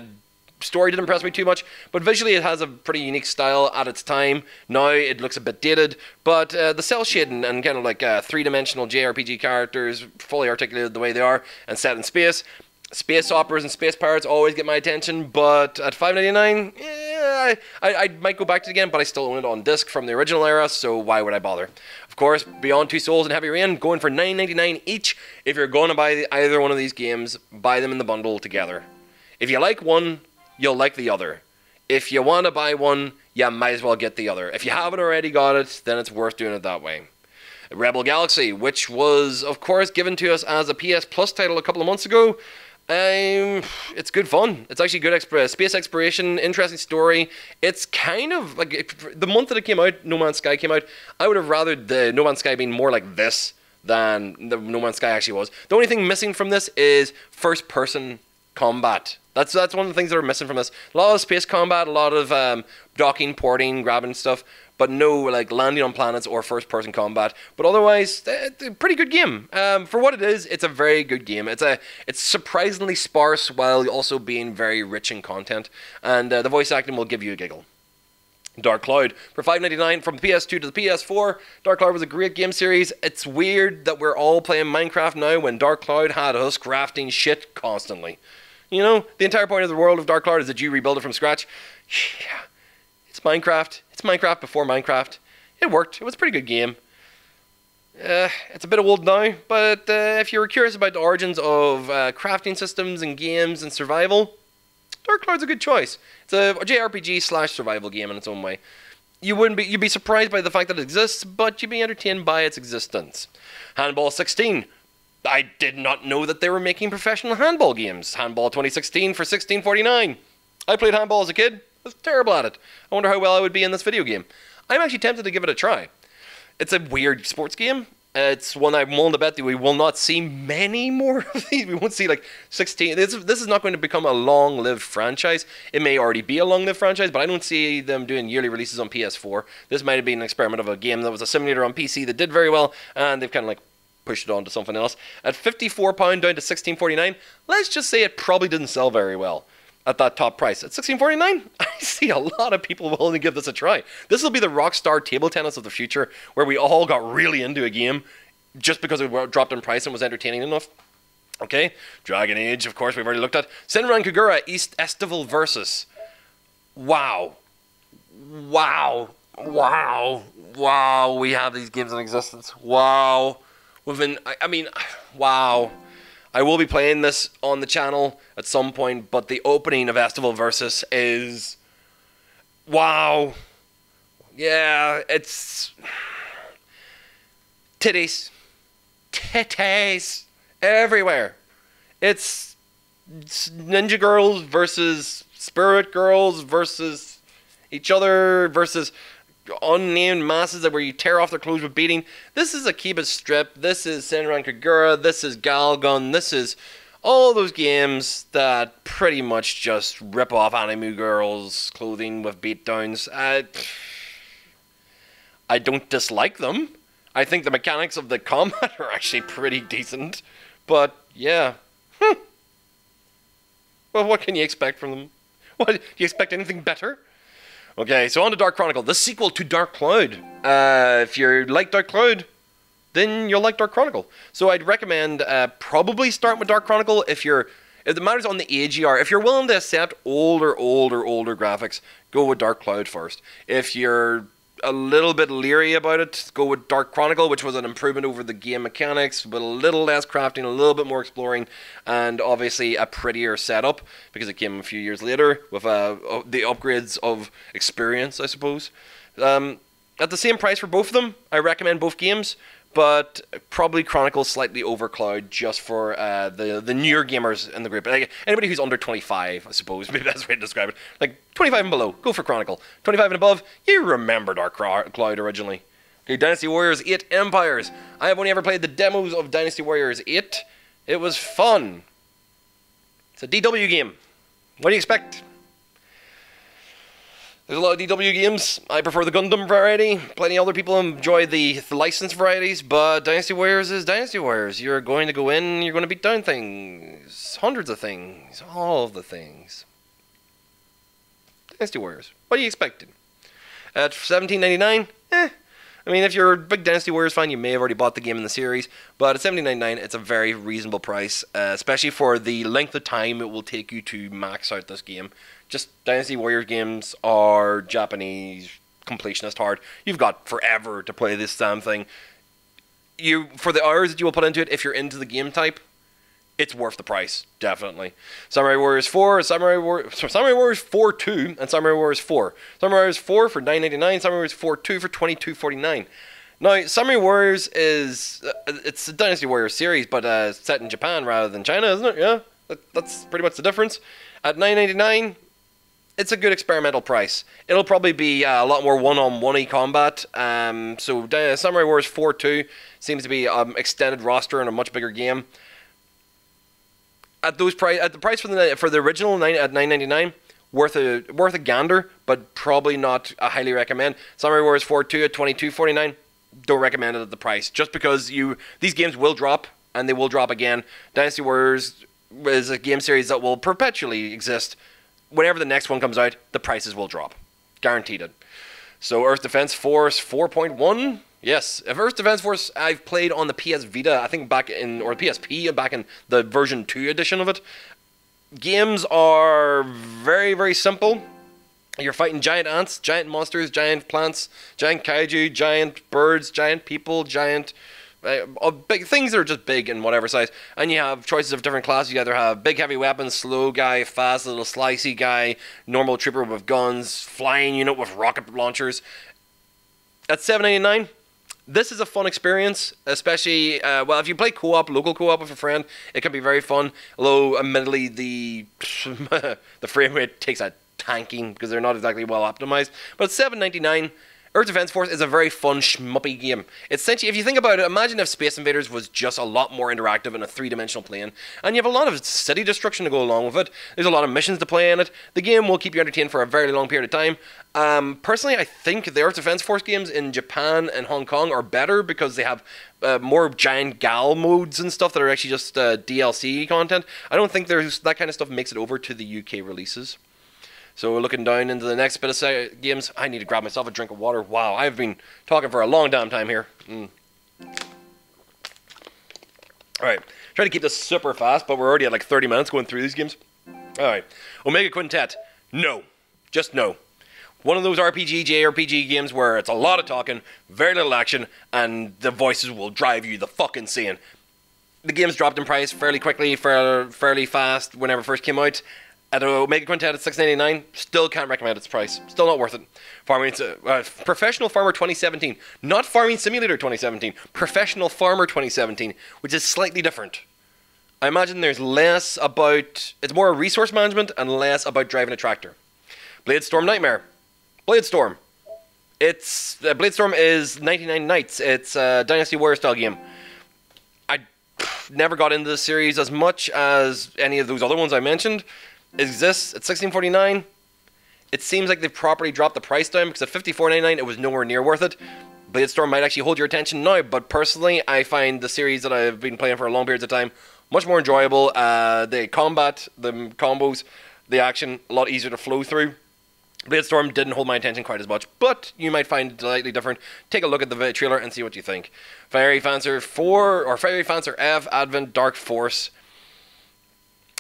story didn't impress me too much, but visually it has a pretty unique style at its time. Now it looks a bit dated, but uh, the cell shading and kind of like uh, three-dimensional J R P G characters fully articulated the way they are and set in space Space operas and space pirates always get my attention, but at five ninety-nine, yeah, I, I might go back to it again, but I still own it on disc from the original era, so why would I bother? Of course, Beyond Two Souls and Heavy Rain, going for nine ninety-nine each. If you're going to buy either one of these games, buy them in the bundle together. If you like one, you'll like the other. If you want to buy one, you might as well get the other. If you haven't already got it, then it's worth doing it that way. Rebel Galaxy, which was, of course, given to us as a P S Plus title a couple of months ago. Um, it's good fun. It's actually good exp space exploration, interesting story. It's kind of like it, the month that it came out, No Man's Sky came out. I would have rathered the No Man's Sky being more like this than the No Man's Sky actually was. The only thing missing from this is first-person combat. That's that's one of the things that are missing from this. A lot of space combat, a lot of um, docking, porting, grabbing stuff, but no like landing on planets or first-person combat. But otherwise, a pretty good game. Um, for what it is, it's a very good game. It's a it's surprisingly sparse while also being very rich in content, and uh, the voice acting will give you a giggle. Dark Cloud for five ninety-nine from the P S two to the P S four. Dark Cloud was a great game series. It's weird that we're all playing Minecraft now when Dark Cloud had us crafting shit constantly. You know, the entire point of the world of Dark Cloud is that you rebuild it from scratch. Yeah, it's Minecraft. It's Minecraft before Minecraft. It worked. It was a pretty good game. Uh, it's a bit old now, but uh, if you were curious about the origins of uh, crafting systems and games and survival, Dark Cloud's a good choice. It's a J R P G slash survival game in its own way. You wouldn't be, you'd be surprised by the fact that it exists, but you'd be entertained by its existence. Handball sixteen. I did not know that they were making professional handball games. Handball twenty sixteen for sixteen forty-nine. I played handball as a kid. I was terrible at it. I wonder how well I would be in this video game. I'm actually tempted to give it a try. It's a weird sports game. Uh, it's one I'm willing to bet that we will not see many more of these. We won't see like sixteen. This, this is not going to become a long-lived franchise. It may already be a long-lived franchise, but I don't see them doing yearly releases on P S four. This might have been an experiment of a game that was a simulator on P C that did very well, and they've kind of like pushed it on to something else. At fifty-four pounds down to sixteen forty-nine, let's just say it probably didn't sell very well at that top price. At sixteen forty-nine, I see a lot of people willing to give this a try. This will be the Rockstar table tennis of the future, where we all got really into a game just because it dropped in price and was entertaining enough. Okay, Dragon Age, of course, we've already looked at. Senran Kagura, East Estival Versus. Wow. Wow. Wow. Wow, we have these games in existence. Wow. We've been, I mean, wow. I will be playing this on the channel at some point, but the opening of Estival Versus is, wow. Yeah, it's, titties, titties everywhere. It's ninja girls versus spirit girls versus each other versus unnamed masses that where you tear off their clothes with beating. This is Akiba Strip. This is Senran Kagura. This is Galgun. This is all those games that pretty much just rip off anime girls' clothing with beatdowns. I, I don't dislike them. I think the mechanics of the combat are actually pretty decent. But, yeah. Hm. Well, what can you expect from them? What, do you expect anything better? Okay, so on to Dark Chronicle, the sequel to Dark Cloud. Uh, if you like Dark Cloud, then you'll like Dark Chronicle. So I'd recommend uh, probably starting with Dark Chronicle if you're, if the matter's on the A G R. If you're willing to accept older, older, older graphics, go with Dark Cloud first. If you're a little bit leery about it, go with Dark Chronicle, which was an improvement over the game mechanics, but a little less crafting, a little bit more exploring, and obviously a prettier setup, because it came a few years later with uh, the upgrades of experience, I suppose. Um, at the same price for both of them, I recommend both games, but probably Chronicle slightly over Cloud just for uh, the, the newer gamers in the group. Like, anybody who's under twenty-five, I suppose, maybe that's the way to describe it. Like, twenty-five and below, go for Chronicle. twenty-five and above, you remember Dark Cloud originally. Okay, Dynasty Warriors eight Empires. I have only ever played the demos of Dynasty Warriors eight. It was fun. It's a D W game. What do you expect? There's a lot of D W games. I prefer the Gundam variety. Plenty of other people enjoy the, the licensed varieties, but Dynasty Warriors is Dynasty Warriors. You're going to go in, you're going to beat down things. Hundreds of things. All of the things. Dynasty Warriors. What are you expecting? At seventeen ninety-nine, eh. I mean, if you're a big Dynasty Warriors fan, you may have already bought the game in the series, but at seventy-nine ninety-nine, it's a very reasonable price, uh, especially for the length of time it will take you to max out this game. Just Dynasty Warriors games are Japanese completionist hard. You've got forever to play this damn thing. You, for the hours that you will put into it, if you're into the game type, it's worth the price, definitely. Samurai Warriors four, Samurai, War Samurai Warriors four two, and Samurai Warriors four. Samurai Warriors four for nine ninety-nine, Samurai Warriors four two for twenty-two forty-nine. Now, Samurai Warriors is, uh, it's a Dynasty Warriors series, but uh, set in Japan rather than China, isn't it? Yeah, that, that's pretty much the difference. At nine ninety-nine, it's a good experimental price. It'll probably be uh, a lot more one-on-one-y combat. Um, so uh, Samurai Warriors four two seems to be an um, extended roster and a much bigger game. At those price, at the price for the for the original nine at nine ninety nine, worth a worth a gander, but probably not a highly recommend. Samurai Warriors four two at twenty two forty nine, don't recommend it at the price, just because you these games will drop and they will drop again. Dynasty Warriors is a game series that will perpetually exist. Whenever the next one comes out, the prices will drop, guaranteed it. So Earth Defense Force four point one. Yes, Earth Defense Force I've played on the P S Vita, I think back in, or P S P, back in the version two edition of it. Games are very, very simple. You're fighting giant ants, giant monsters, giant plants, giant kaiju, giant birds, giant people, giant... Uh, big things that are just big in whatever size. And you have choices of different classes. You either have big heavy weapons, slow guy, fast little slicey guy, normal trooper with guns, flying unit with rocket launchers. At seven ninety-nine... this is a fun experience, especially, uh, well, if you play co-op, local co-op with a friend, it can be very fun, although, admittedly, the the frame rate takes a tanking, because they're not exactly well optimized. But seven ninety-nine, Earth Defense Force is a very fun, schmuppy game. It's essentially, if you think about it, imagine if Space Invaders was just a lot more interactive in a three-dimensional plane, and you have a lot of city destruction to go along with it. There's a lot of missions to play in it. The game will keep you entertained for a very long period of time. Um, personally, I think the Earth Defense Force games in Japan and Hong Kong are better because they have uh, more giant gal modes and stuff that are actually just uh, D L C content. I don't think there's that kind of stuff makes it over to the U K releases. So we're looking down into the next bit of games. I need to grab myself a drink of water. Wow, I've been talking for a long damn time here. Mm. Alright, try to keep this super fast, but we're already at like thirty minutes going through these games. Alright, Omega Quintet. No. Just no. One of those R P G, J R P G games where it's a lot of talking, very little action, and the voices will drive you the fuck insane. The game's dropped in price fairly quickly, fairly fast whenever it first came out. At Omega Quintet at six ninety-nine, still can't recommend its price. Still not worth it. Farming, uh, uh, Professional Farmer twenty seventeen. Not Farming Simulator twenty seventeen. Professional Farmer twenty seventeen, which is slightly different. I imagine there's less about... it's more resource management and less about driving a tractor. Bladestorm Nightmare. Bladestorm. It's uh, Bladestorm is ninety-nine nights. It's a Dynasty Warrior style game. I pff, never got into the series as much as any of those other ones I mentioned. It exists at sixteen forty-nine. It seems like they've properly dropped the price down because at fifty-four ninety-nine it was nowhere near worth it. Bladestorm might actually hold your attention now, but personally I find the series that I've been playing for long periods of time much more enjoyable. Uh, the combat, the combos, the action, a lot easier to flow through. Bladestorm didn't hold my attention quite as much, but you might find it slightly different. Take a look at the trailer and see what you think. Fiery Fencer four, or Fiery Fencer F, Advent, Dark Force.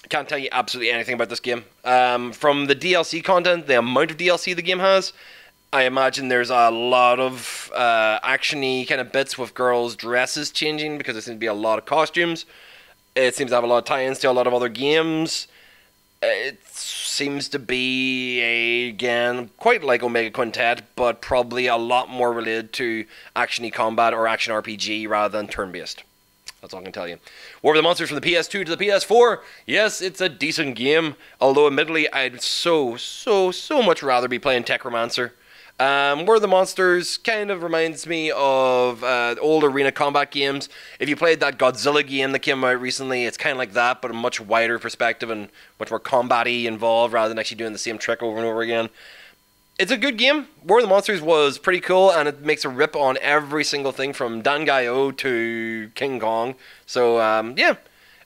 Can't tell you absolutely anything about this game. Um, from the D L C content, the amount of D L C the game has, I imagine there's a lot of uh, action-y kind of bits with girls' dresses changing, because there seems to be a lot of costumes. It seems to have a lot of tie-ins to a lot of other games. It seems to be, a, again, quite like Omega Quintet, but probably a lot more related to action-y combat or action R P G rather than turn-based. That's all I can tell you. War of the Monsters from the P S two to the P S four. Yes, it's a decent game, although admittedly I'd so, so, so much rather be playing Techromancer. Um, War of the Monsters kind of reminds me of uh, old arena combat games. If you played that Godzilla game that came out recently, it's kind of like that, but a much wider perspective and much more combat-y involved rather than actually doing the same trick over and over again. It's a good game. War of the Monsters was pretty cool, and it makes a rip on every single thing from Danganronpa to King Kong. So, um, yeah,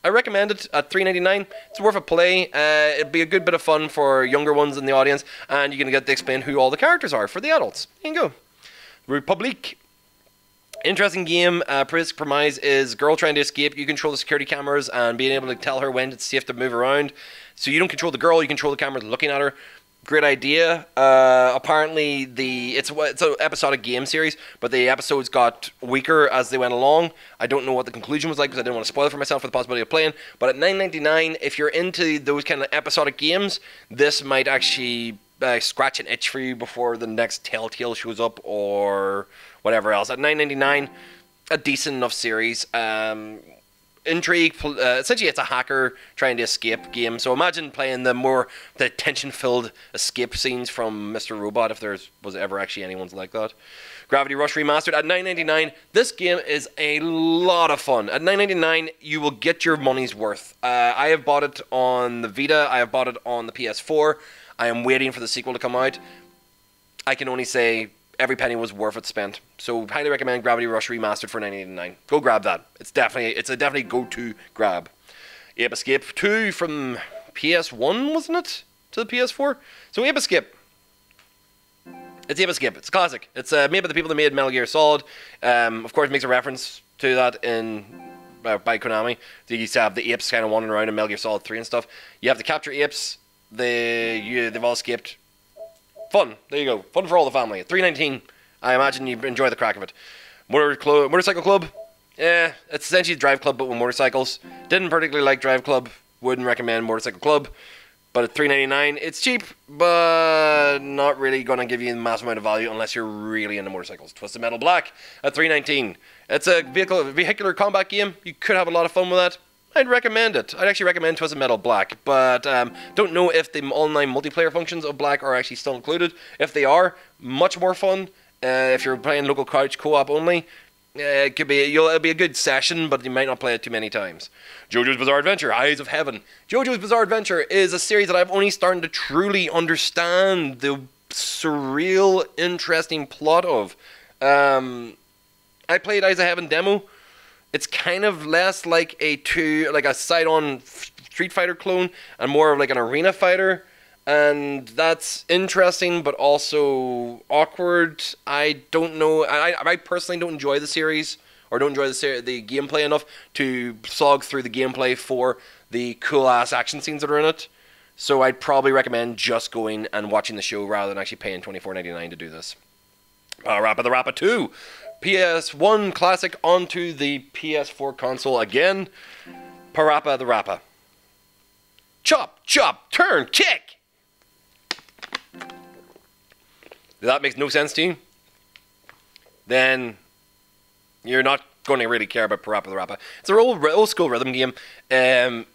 I recommend it at three ninety-nine. It's worth a play. Uh, it'd be a good bit of fun for younger ones in the audience, and you're going to get to explain who all the characters are for the adults. There you go. Republique. Interesting game. Uh, Premise premise is girl trying to escape. You control the security cameras and being able to tell her when it's safe to move around. So you don't control the girl. You control the camera looking at her. Great idea. Uh, apparently, the it's it's an episodic game series, but the episodes got weaker as they went along. I don't know what the conclusion was like because I didn't want to spoil it for myself for the possibility of playing. But at nine ninety-nine, if you're into those kind of episodic games, this might actually uh, scratch an itch for you before the next Telltale shows up or whatever else. At nine ninety-nine, a decent enough series. Um, intrigue, uh, essentially it's a hacker trying to escape game. So imagine playing the more the tension-filled escape scenes from Mister Robot, if there was ever actually anyone's like that. Gravity Rush Remastered at nine ninety-nine. This game is a lot of fun. At nine ninety-nine, you will get your money's worth. Uh, I have bought it on the Vita. I have bought it on the P S four. I am waiting for the sequel to come out. I can only say every penny was worth it spent. So highly recommend Gravity Rush Remastered for nine ninety-nine. Go grab that. It's definitely it's a definitely go-to grab. Ape Escape two from P S one, wasn't it? To the P S four? So Ape Escape. It's Ape Escape. It's a classic. It's uh, made by the people that made Metal Gear Solid. Um, of course, it makes a reference to that in uh, by Konami. They used to have the apes kind of wandering around in Metal Gear Solid three and stuff. You have to capture apes. They, you, they've all escaped. Fun. There you go. Fun for all the family. three nineteen. I imagine you enjoy the crack of it. Motor Clo Motorcycle Club. Yeah, it's essentially Drive Club but with motorcycles. Didn't particularly like Drive Club. Wouldn't recommend Motorcycle Club. But at three ninety-nine, it's cheap, but not really going to give you a massive amount of value unless you're really into motorcycles. Twisted Metal Black at three nineteen. It's a vehicle vehicular combat game. You could have a lot of fun with that. I'd recommend it. I'd actually recommend Twisted Metal Black, but um, don't know if the online multiplayer functions of Black are actually still included. If they are, much more fun. Uh, if you're playing local couch co-op only, uh, it could be you'll it'll be a good session, but you might not play it too many times. JoJo's Bizarre Adventure: Eyes of Heaven. JoJo's Bizarre Adventure is a series that I've only started to truly understand the surreal, interesting plot of. Um, I played Eyes of Heaven demo. It's kind of less like a two, like a side-on Street Fighter clone, and more of like an arena fighter, and that's interesting, but also awkward. I don't know. I I personally don't enjoy the series, or don't enjoy the ser the gameplay enough to slog through the gameplay for the cool-ass action scenes that are in it. So I'd probably recommend just going and watching the show rather than actually paying twenty-four ninety-nine to do this. Uh, Rappa the Rappa two. P S one classic onto the P S four console again. Parappa the Rappa. Chop, chop, turn, kick! If that makes no sense to you, then you're not going to really care about Parappa the Rappa. It's an old, old school rhythm game. Um,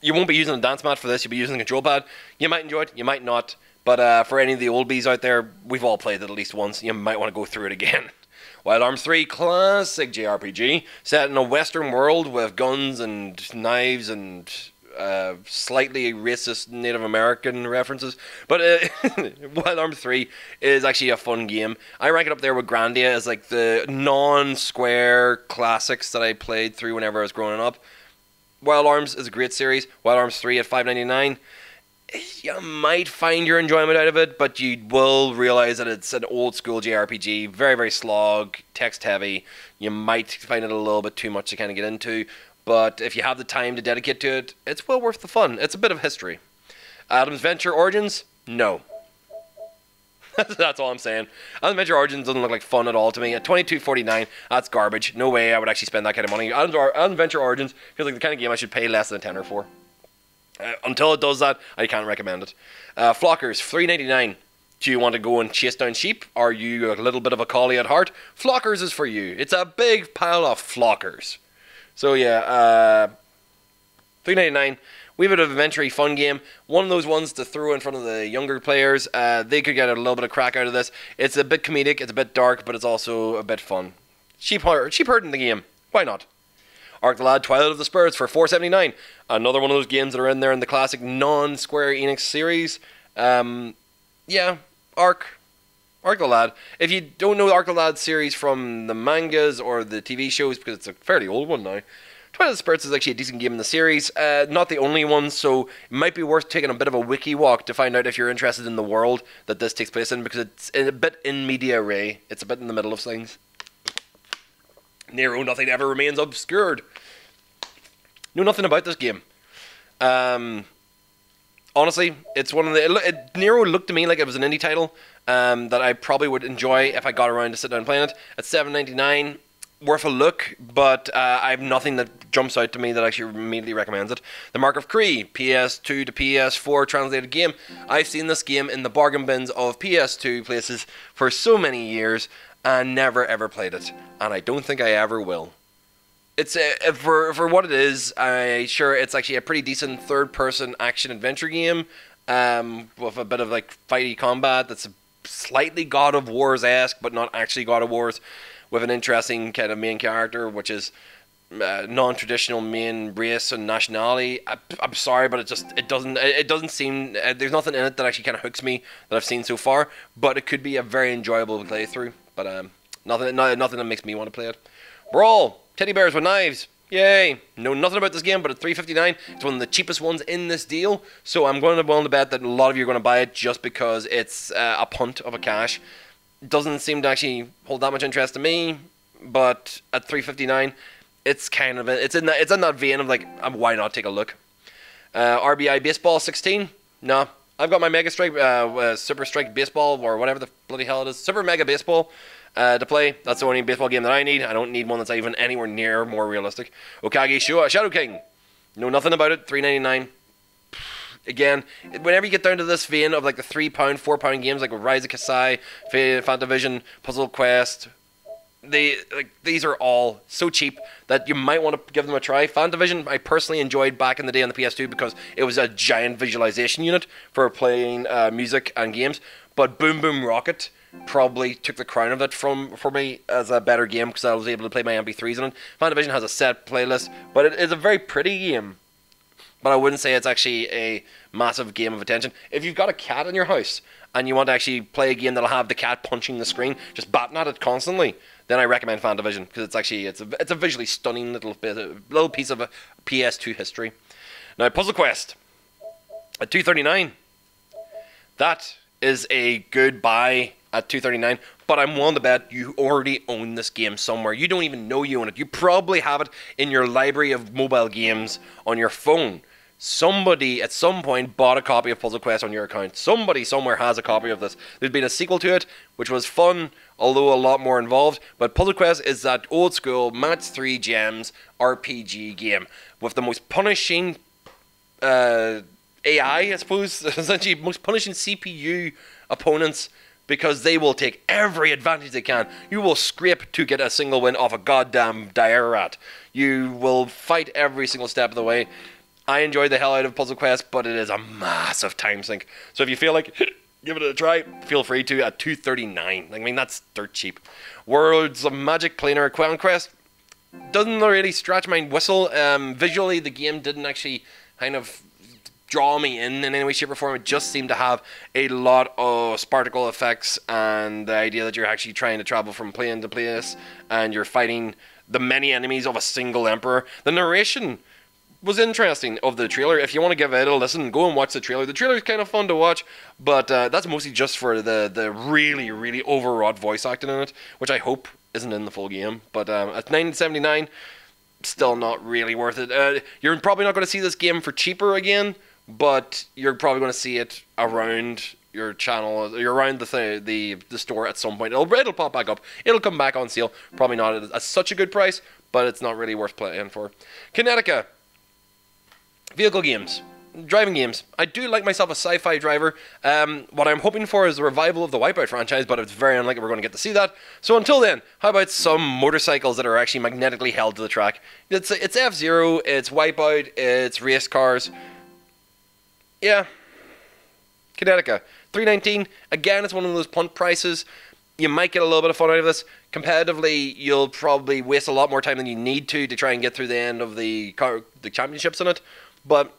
you won't be using a dance mat for this, you'll be using a control pad. You might enjoy it, you might not. But uh, for any of the old bees out there, we've all played it at least once. You might want to go through it again. Wild Arms three, classic J R P G, set in a Western world with guns and knives and uh, slightly racist Native American references. But uh, Wild Arms three is actually a fun game. I rank it up there with Grandia as like the non-Square classics that I played through whenever I was growing up. Wild Arms is a great series. Wild Arms three at five ninety-nine. You might find your enjoyment out of it, but you will realize that it's an old school J R P G, very, very slog, text heavy. You might find it a little bit too much to kind of get into, but if you have the time to dedicate to it, it's well worth the fun. It's a bit of history. Adam's Venture Origins? No. That's all I'm saying. Adam's Venture Origins doesn't look like fun at all to me. At twenty-two forty-nine, that's garbage. No way I would actually spend that kind of money. Adam's, Adam's Venture Origins feels like the kind of game I should pay less than a tenner for. Uh, until it does that, I can't recommend it. Uh, Flockers, three ninety-nine. Do you want to go and chase down sheep? Are you a little bit of a collie at heart? Flockers is for you. It's a big pile of flockers. So yeah, uh, three ninety-nine. We have an adventure fun game. One of those ones to throw in front of the younger players. Uh, they could get a little bit of crack out of this. It's a bit comedic. It's a bit dark, but it's also a bit fun. Sheep herd, sheep herding the game. Why not? Ark the Lad, Twilight of the Spirits for four seventy-nine. Another one of those games that are in there in the classic non-Square Enix series. Um, yeah, Ark. Ark the Lad. If you don't know the Ark the Lad series from the mangas or the T V shows, because it's a fairly old one now, Twilight of the Spirits is actually a decent game in the series. Uh, not the only one, so it might be worth taking a bit of a wiki walk to find out if you're interested in the world that this takes place in, because it's a bit in media res. It's a bit in the middle of things. Nero, nothing ever remains obscured. Knew nothing about this game. Um, honestly, it's one of the... It, it, Nero looked to me like it was an indie title um, that I probably would enjoy if I got around to sit down and playing it. At seven ninety-nine, worth a look, but uh, I have nothing that jumps out to me that actually immediately recommends it. The Mark of Cree, P S two to P S four translated game. I've seen this game in the bargain bins of P S two places for so many years and never ever played it, and I don't think I ever will. It's a, for for what it is. I sure it's actually a pretty decent third-person action adventure game, um, with a bit of like fighty combat that's slightly God of Wars-esque, but not actually God of Wars. With an interesting kind of main character, which is uh, non-traditional main race and nationality. I, I'm sorry, but it just it doesn't it doesn't seem uh, there's nothing in it that actually kind of hooks me that I've seen so far. But it could be a very enjoyable playthrough. But um, nothing no, nothing that makes me want to play it. Brawl, teddy bears with knives, yay! Know nothing about this game, but at three fifty-nine, it's one of the cheapest ones in this deal. So I'm going to willing to bet that a lot of you are going to buy it just because it's uh, a punt of a cash. Doesn't seem to actually hold that much interest to me, but at three fifty-nine, it's kind of a, it's in that it's in that vein of like, um, why not take a look? Uh, R B I Baseball sixteen, no, I've got my Mega Strike, uh, uh, Super Strike Baseball or whatever the bloody hell it is, Super Mega Baseball uh, to play. That's the only baseball game that I need. I don't need one that's even anywhere near more realistic. Okage Shua, Shadow King, know nothing about it. three ninety-nine. Again, whenever you get down to this vein of like the three pound, four pound games like Rise of Kasai, Fantavision, Puzzle Quest, they like these are all so cheap that you might want to give them a try. Fantavision, I personally enjoyed back in the day on the P S two because it was a giant visualization unit for playing uh, music and games. But Boom Boom Rocket probably took the crown of it from for me as a better game because I was able to play my M P threes on it. Fantavision has a set playlist, but it is a very pretty game. But I wouldn't say it's actually a massive game of attention. If you've got a cat in your house and you want to actually play a game that'll have the cat punching the screen, just batting at it constantly, then I recommend Fantavision because it's actually it's a it's a visually stunning little bit, little piece of a P S two history. Now, Puzzle Quest at two thirty-nine. That is a good buy at two thirty-nine. But I'm willing to bet you already own this game somewhere. You don't even know you own it. You probably have it in your library of mobile games on your phone. Somebody at some point bought a copy of Puzzle Quest on your account. Somebody somewhere has a copy of this. There's been a sequel to it, which was fun, although a lot more involved. But Puzzle Quest is that old school match three gems R P G game with the most punishing uh, A I, I suppose, essentially most punishing C P U opponents, because they will take every advantage they can. You will scrape to get a single win off a goddamn dire rat. You will fight every single step of the way. I enjoy the hell out of Puzzle Quest, but it is a massive time sink. So if you feel like give it a try, feel free to at two thirty-nine. I mean, that's dirt cheap. Worlds of Magic Planar Quest doesn't really scratch my whistle. Um, visually, the game didn't actually kind of draw me in in any way, shape or form. It just seemed to have a lot of sparkle effects and the idea that you're actually trying to travel from plane to place and you're fighting the many enemies of a single emperor. The narration was interesting of the trailer. If you want to give it a listen, go and watch the trailer. The trailer is kind of fun to watch, but uh, that's mostly just for the, the really, really overwrought voice acting in it, which I hope isn't in the full game. But um, at nine seventy-nine, still not really worth it. Uh, you're probably not going to see this game for cheaper again, but you're probably going to see it around your channel, you're around the, th the the store at some point. It'll, it'll pop back up. It'll come back on sale. Probably not at, at such a good price, but it's not really worth playing for. Connecticut. Vehicle games. Driving games. I do like myself a sci-fi driver. Um, what I'm hoping for is the revival of the Wipeout franchise, but it's very unlikely we're going to get to see that. So until then, how about some motorcycles that are actually magnetically held to the track? It's, it's F-Zero, it's Wipeout, it's race cars. Yeah, Connecticut, three nineteen, again, it's one of those punt prices. You might get a little bit of fun out of this. Competitively, you'll probably waste a lot more time than you need to to try and get through the end of the car, the championships in it, but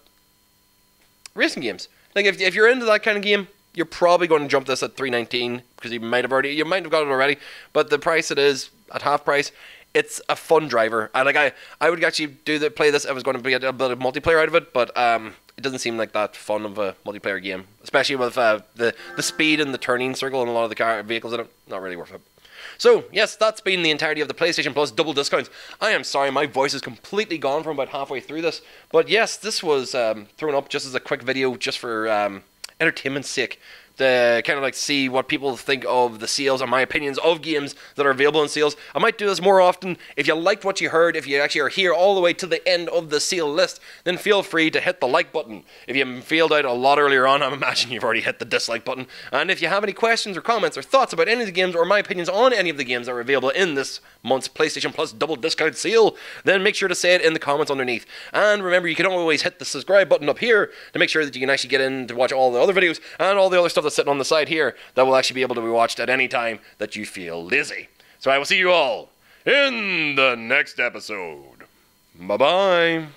racing games, like if, if you're into that kind of game, you're probably going to jump this at three nineteen, because you might have already, you might have got it already, but the price it is, at half price, it's a fun driver. I, like, I, I would actually do the, play this if I was going to be a, a bit of multiplayer out of it, but, um... it doesn't seem like that fun of a multiplayer game, especially with uh, the the speed and the turning circle and a lot of the car vehicles in it. Not really worth it. So, yes, that's been the entirety of the PlayStation Plus double discounts. I am sorry, my voice is completely gone from about halfway through this. But yes, this was um, thrown up just as a quick video, just for um, entertainment's sake. To kind of like see what people think of the sales and my opinions of games that are available in sales. I might do this more often. If you liked what you heard, if you actually are here all the way to the end of the sale list, then feel free to hit the like button. If you failed out a lot earlier on, I imagine you've already hit the dislike button. And if you have any questions or comments or thoughts about any of the games or my opinions on any of the games that are available in this month's PlayStation Plus double discount sale, then make sure to say it in the comments underneath. And remember, you can always hit the subscribe button up here to make sure that you can actually get in to watch all the other videos and all the other stuff that's sitting on the side here that will actually be able to be watched at any time that you feel lazy. So I will see you all in the next episode. Bye-bye.